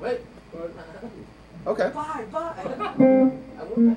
Wait. Okay. Bye. Okay.